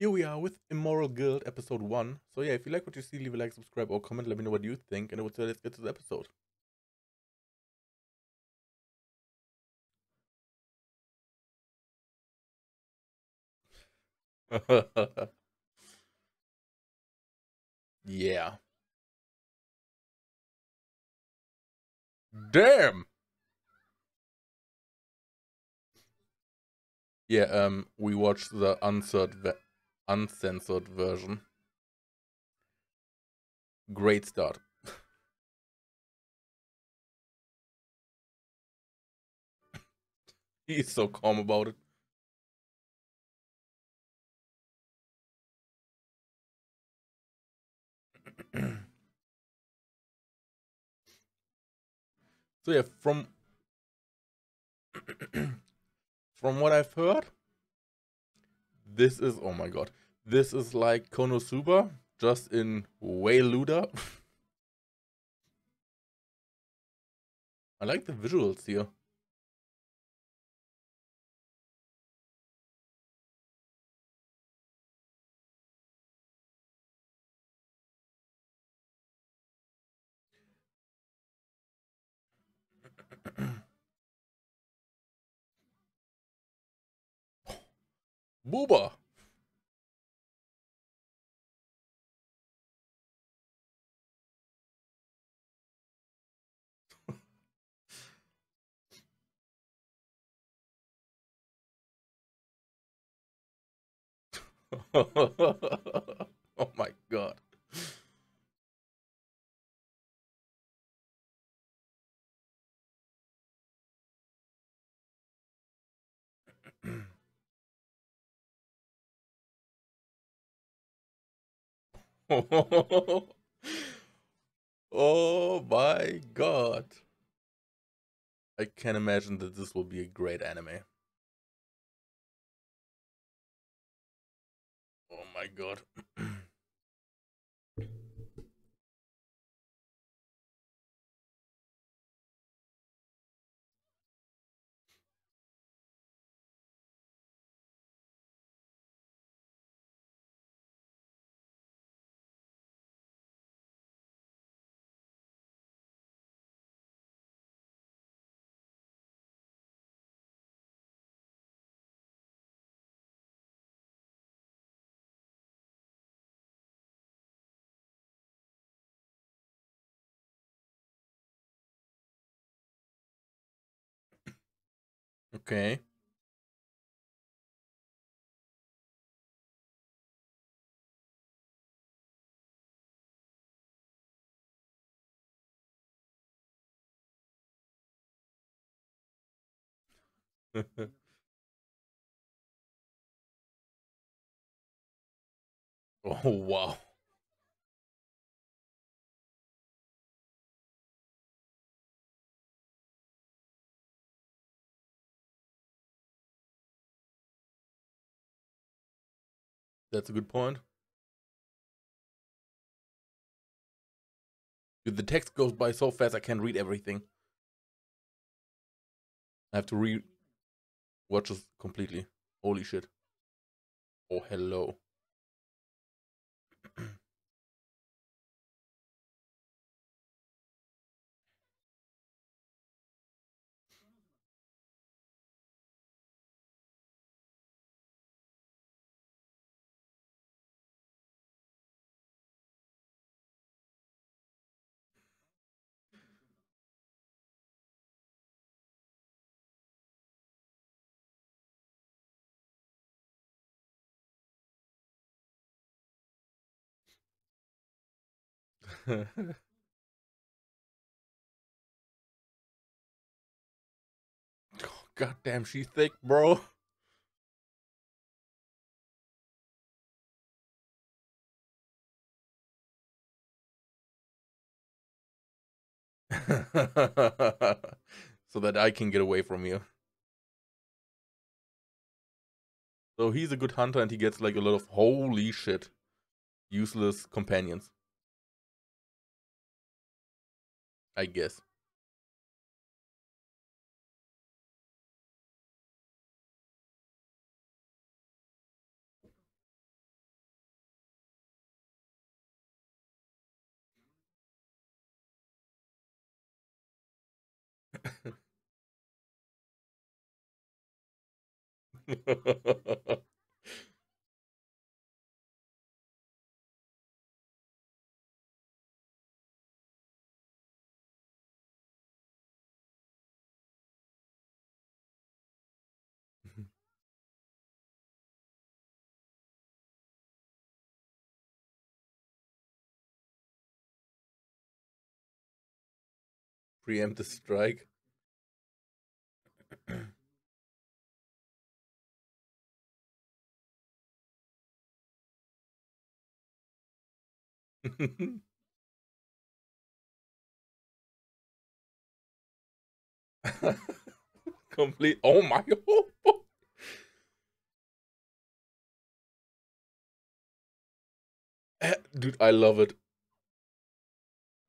Here we are with Immoral Guild episode 1. So yeah, if you like what you see, leave a like, subscribe or comment, let me know what you think, and I would say let's get to the episode. Yeah. Damn! Yeah, we watched the uncensored version. Great start. He's so calm about it. So yeah, from what I've heard, this is, oh my god, this is like Konosuba, just in Wayluda. I like the visuals here. Booba! Oh my god. Oh my god. I can imagine that this will be a great anime. Oh my god. Okay. Oh, wow. That's a good point. Dude, the text goes by so fast I can't read everything. I have to re-watch this completely. Holy shit. Oh, hello. Oh, goddamn, she's thick, bro. So that I can get away from you. So he's a good hunter and he gets like a lot of holy shit useless companions, I guess. Preemptive strike. Complete. Oh my. Dude, I love it.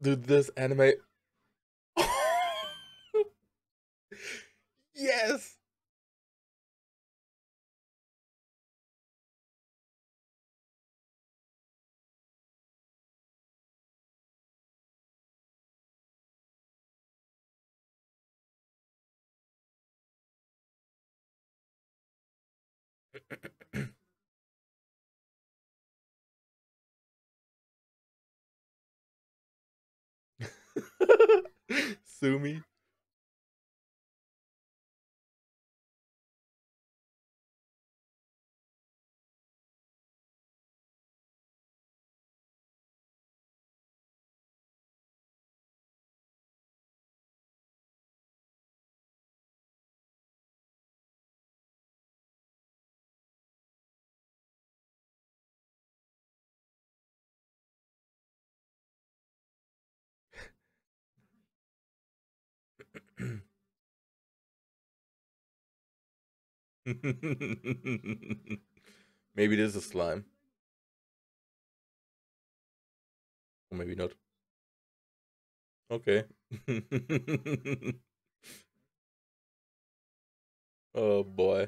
Dude, this anime. Yes. Sue me. Maybe it is a slime. Or maybe not. Okay. Oh boy.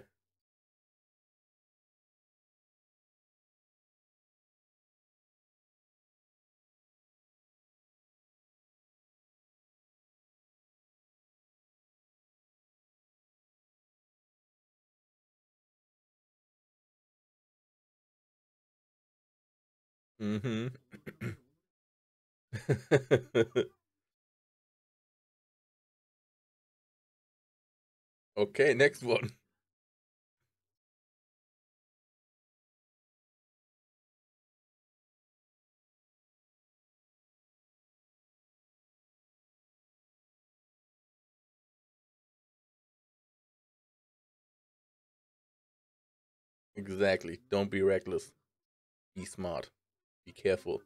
Okay, next one. Exactly. Don't be reckless. Be smart. Be careful.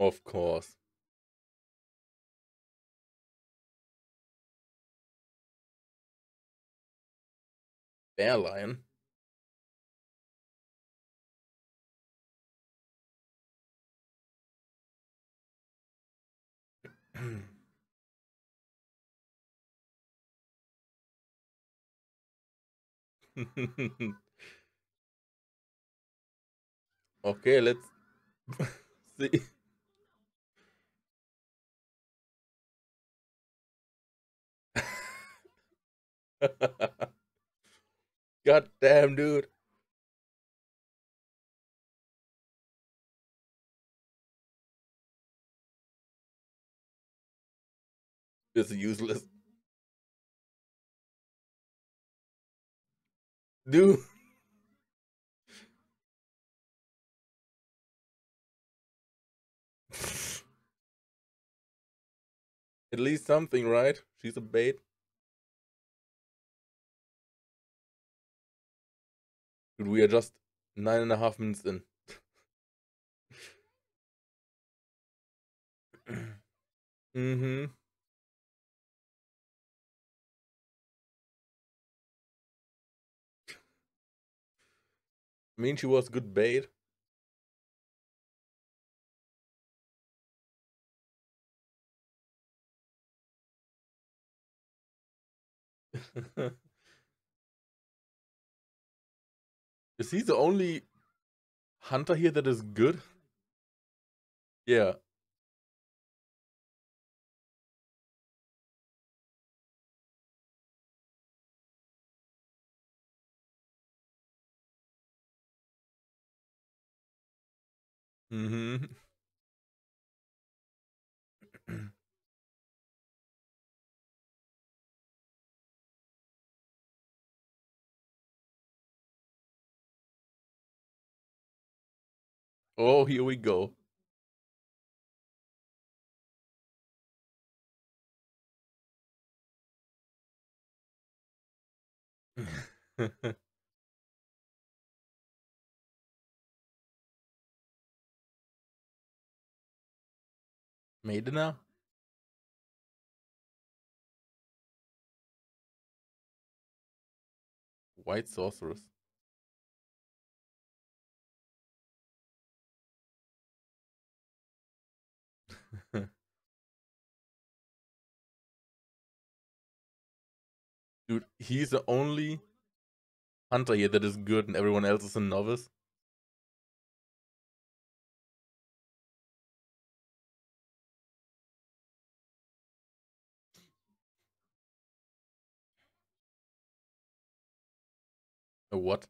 Of course. Bear lion. Okay, let's see. God damn, dude. It's useless. Dude. At least something, right? She's a bait. Dude, we are just 9.5 minutes in. I mean, she was good bait. Is he the only hunter here that is good? Yeah. Oh, here we go. Made it now? White sorceress. Dude, he's the only hunter here that is good and everyone else is a novice. A what?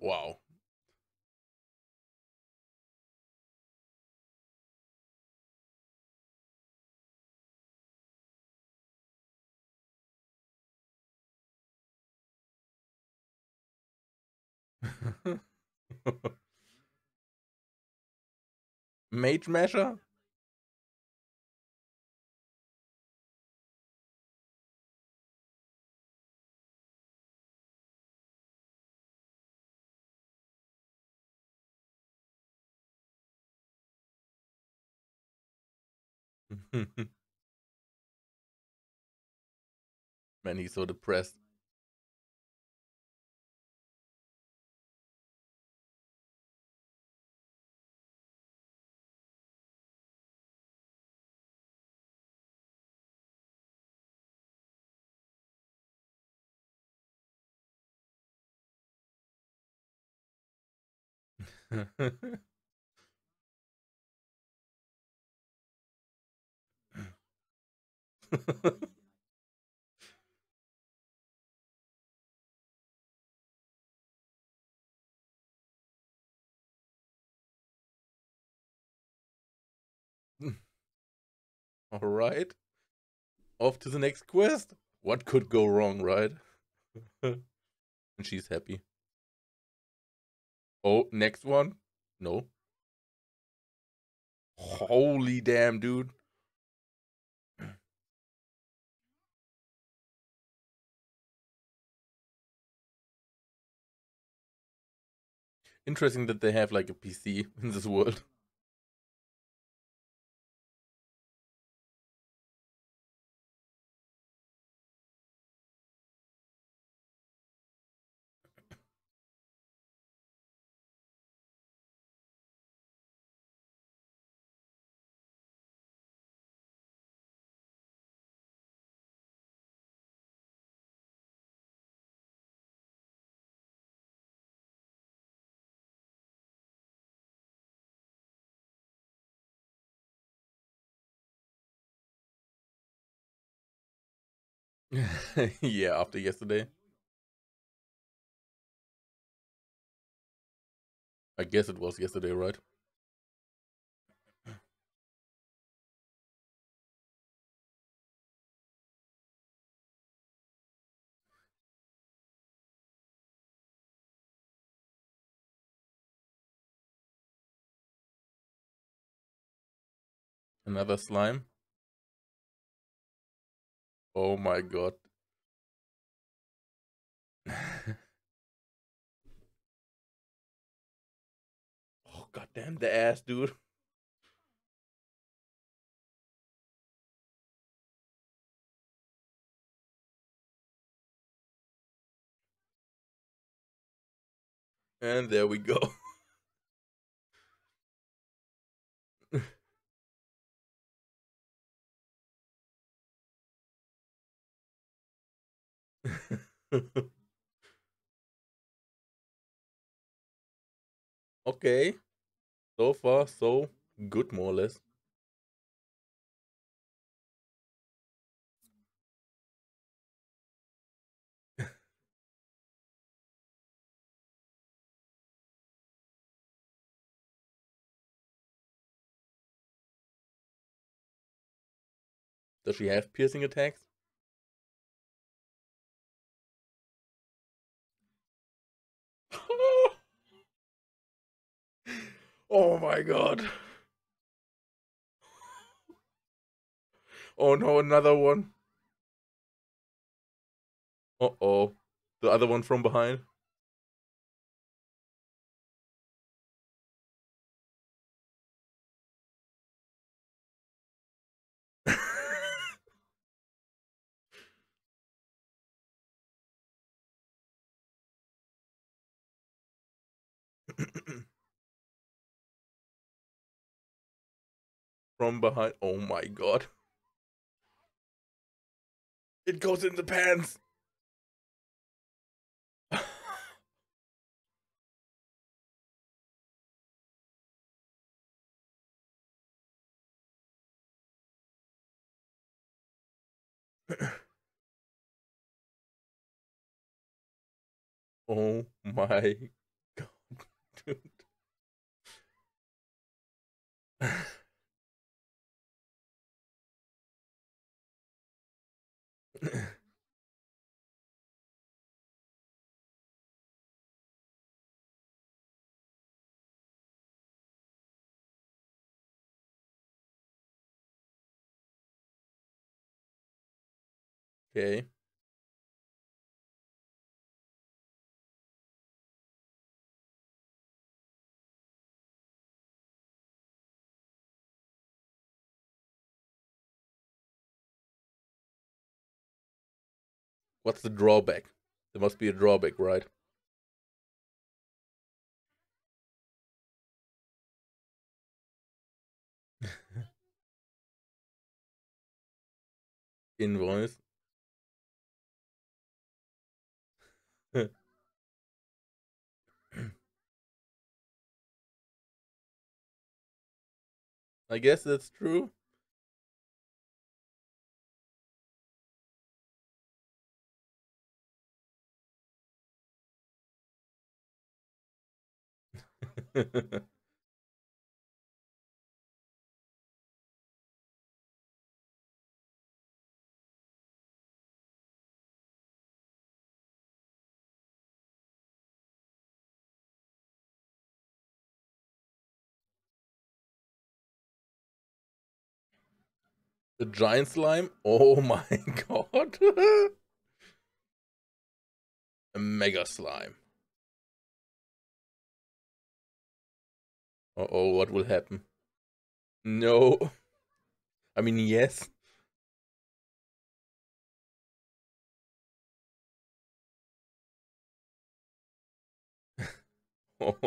Wow. Mage measure? Man, he's so depressed. All right, off to the next quest. What could go wrong, right? And she's happy. Oh, next one? No. Holy damn, dude. Interesting that they have like a PC in this world. Yeah, after yesterday. I guess it was yesterday, right? Another slime. Oh my god. Goddamn the ass, dude. And there we go. Okay, so far so good, more or less. Does she have piercing attacks? Oh my god. Oh no, another one. Uh-oh. The other one from behind. From behind. Oh my god. It goes in the pants. Oh my god, dude. Okay. What's the drawback? There must be a drawback, right? Invoice. I guess that's true. The giant slime? Oh my god. A mega slime. Uh-oh, what will happen? No. I mean, yes. Oh.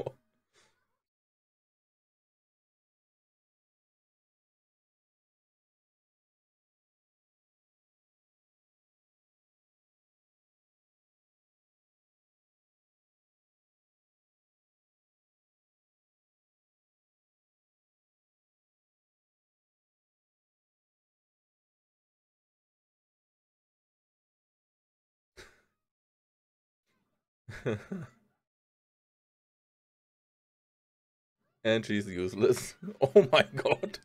And she's useless. Oh my god.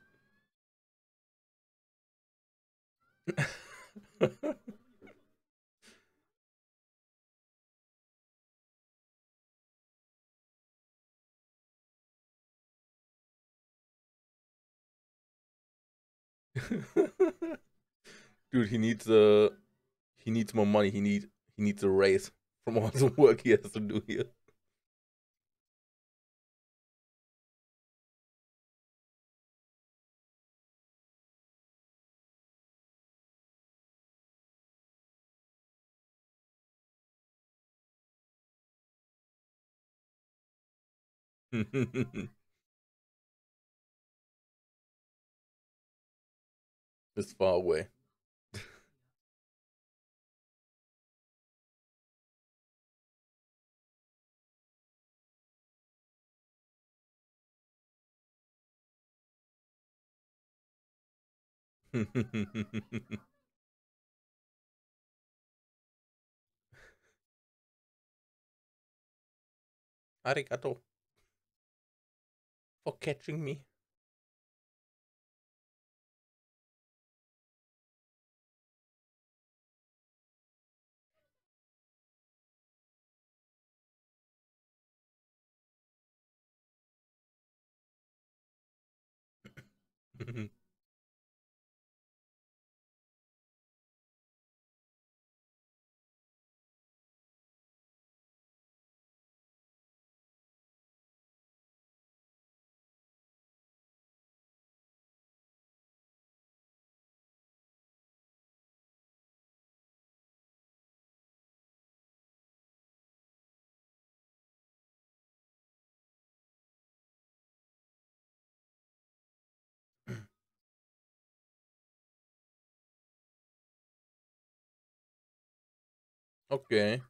Dude, he needs more money. He needs a raise. From all the work he has to do here. It's far away. Arigato for catching me. Okay.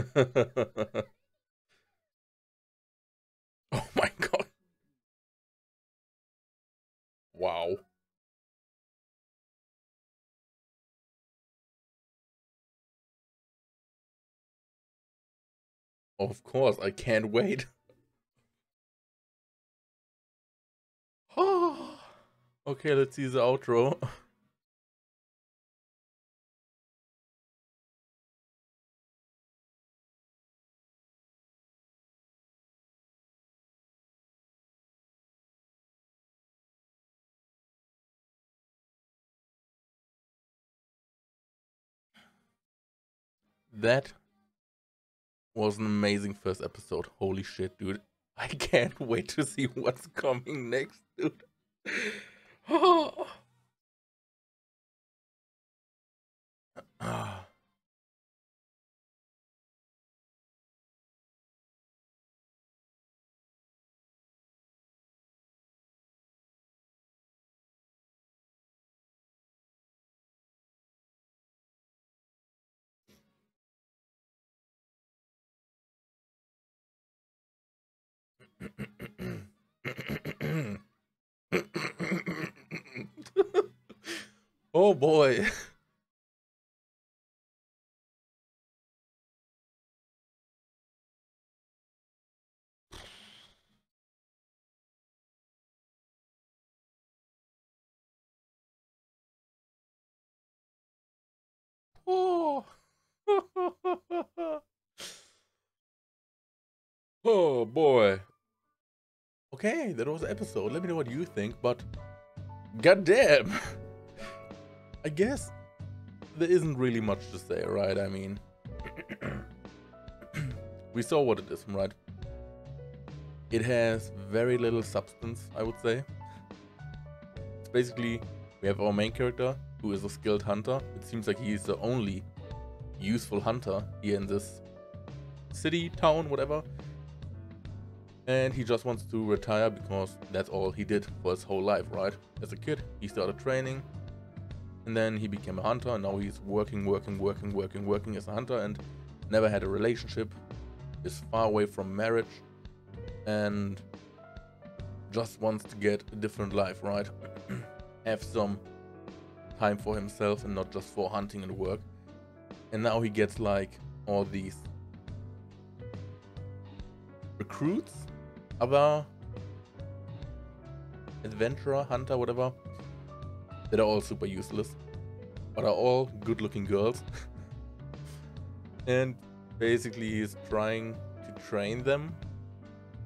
Oh my God. Wow. Of course, I can't wait. Oh, okay, let's see the outro. That was an amazing first episode. Holy shit, dude. I can't wait to see what's coming next, dude. Oh. Oh boy. Oh. Oh boy. Okay, that was the episode. Let me know what you think, but goddamn. I guess there isn't really much to say, right? I mean, we saw what it is, right? It has very little substance, I would say. It's basically, we have our main character, who is a skilled hunter. It seems like he is the only useful hunter here in this city, town, whatever. And he just wants to retire because that's all he did for his whole life, right? As a kid, he started training. And then he became a hunter, and now he's working as a hunter, and never had a relationship, is far away from marriage, and just wants to get a different life, right? Have some time for himself and not just for hunting and work. And now he gets like all these recruits, other adventurer, hunter, whatever, that are all super useless, but are all good-looking girls. And basically he's trying to train them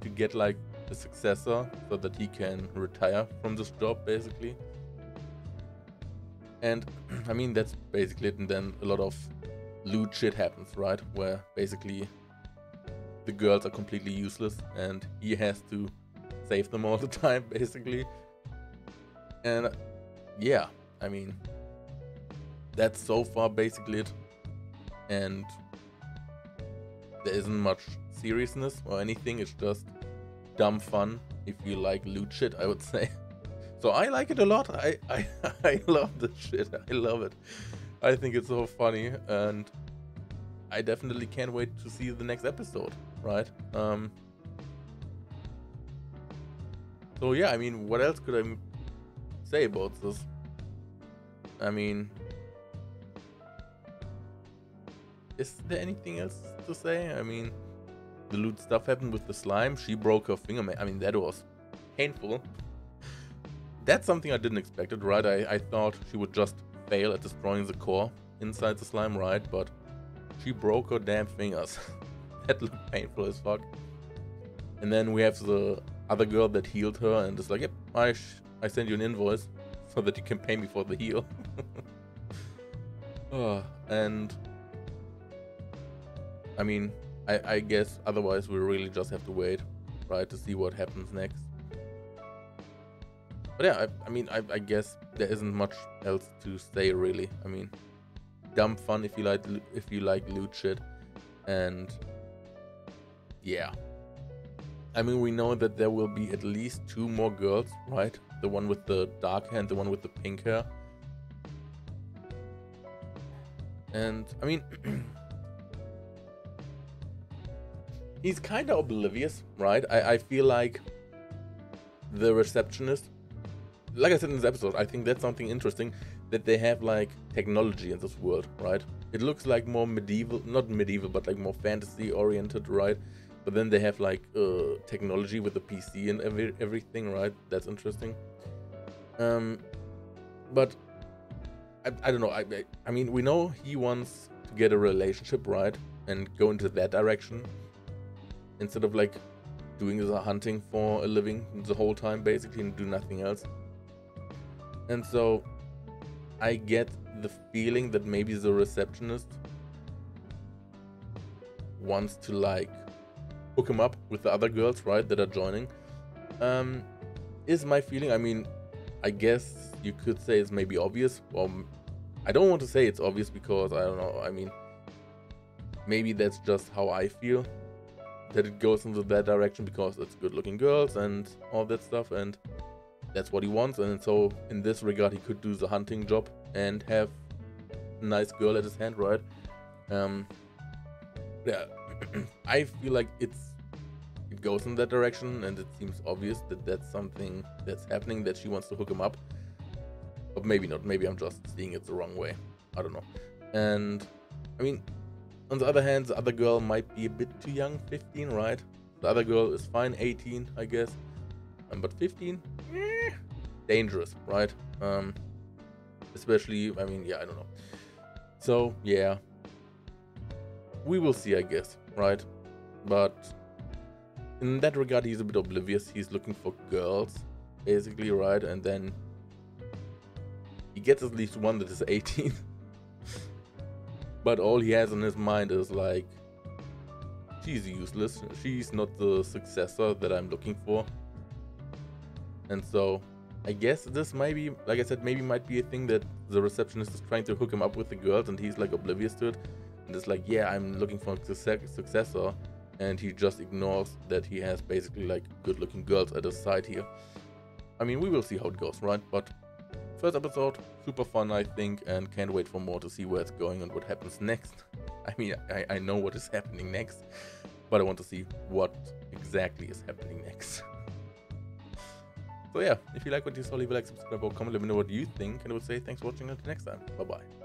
to get like a successor so that he can retire from this job, basically. And I mean, that's basically it. And then a lot of lewd shit happens, right? Where basically the girls are completely useless and he has to save them all the time, basically. And yeah, I mean, that's so far basically it. And there isn't much seriousness or anything. It's just dumb fun if you like loot shit, I would say. So I like it a lot. I love this shit. I love it. I think it's so funny, and I definitely can't wait to see the next episode, right? So yeah, I mean, what else could I say about this? I mean, is there anything else to say? I mean, the loot stuff happened with the slime. She broke her finger. I mean, that was painful. That's something I didn't expect, right? I thought she would just fail at destroying the core inside the slime, right? But she broke her damn fingers. That looked painful as fuck. And then we have the other girl that healed her and is like, yep, I send you an invoice so that you can pay me for the heal. And I mean, I guess otherwise we really just have to wait, right, to see what happens next. But yeah, I mean, I guess there isn't much else to say, really. I mean, dumb fun if you like loot shit, and yeah. I mean, we know that there will be at least 2 more girls, right? The one with the dark hair and the one with the pink hair. And I mean, he's kind of oblivious, right? I feel like the receptionist, like I said in this episode, I think that's something interesting, that they have like technology in this world, right? It looks like more medieval, not medieval, but like more fantasy oriented, right? But then they have like technology with the PC and everything, right? That's interesting. But I don't know. I mean, we know he wants to get a relationship, right? And go into that direction instead of like doing the hunting for a living the whole time, basically, and do nothing else. And so I get the feeling that maybe the receptionist wants to like hook him up with the other girls, right, that are joining, is my feeling. I mean, I guess you could say it's maybe obvious. Well, I don't want to say it's obvious because I don't know. I mean, maybe that's just how I feel, that it goes into that direction because it's good looking girls and all that stuff, and that's what he wants. And so in this regard, he could do the hunting job and have a nice girl at his hand, right? Yeah, I feel like it goes in that direction, and it seems obvious that that's something that's happening, that she wants to hook him up. But maybe not. Maybe I'm just seeing it the wrong way. I don't know. And I mean, on the other hand, the other girl might be a bit too young, 15, right? The other girl is fine, 18, I guess. But 15, dangerous, right? Especially, I mean, yeah, I don't know. So yeah, we will see, I guess, right? But in that regard, he's a bit oblivious. He's looking for girls, basically, right? And then he gets at least one that is 18. But all he has in his mind is like, she's useless. She's not the successor that I'm looking for. And so I guess this might be, like I said, maybe might be a thing that the receptionist is trying to hook him up with the girls, and he's like oblivious to it. And it's like, yeah, I'm looking for a successor. And he just ignores that he has basically like good looking girls at his side here. I mean, we will see how it goes, right? But first episode, super fun, I think, and can't wait for more to see where it's going and what happens next. I mean, I know what is happening next, but I want to see what exactly is happening next. So yeah, if you like what you saw, leave a like, subscribe, or comment, let me know what you think, and I would say thanks for watching until next time. Bye-bye.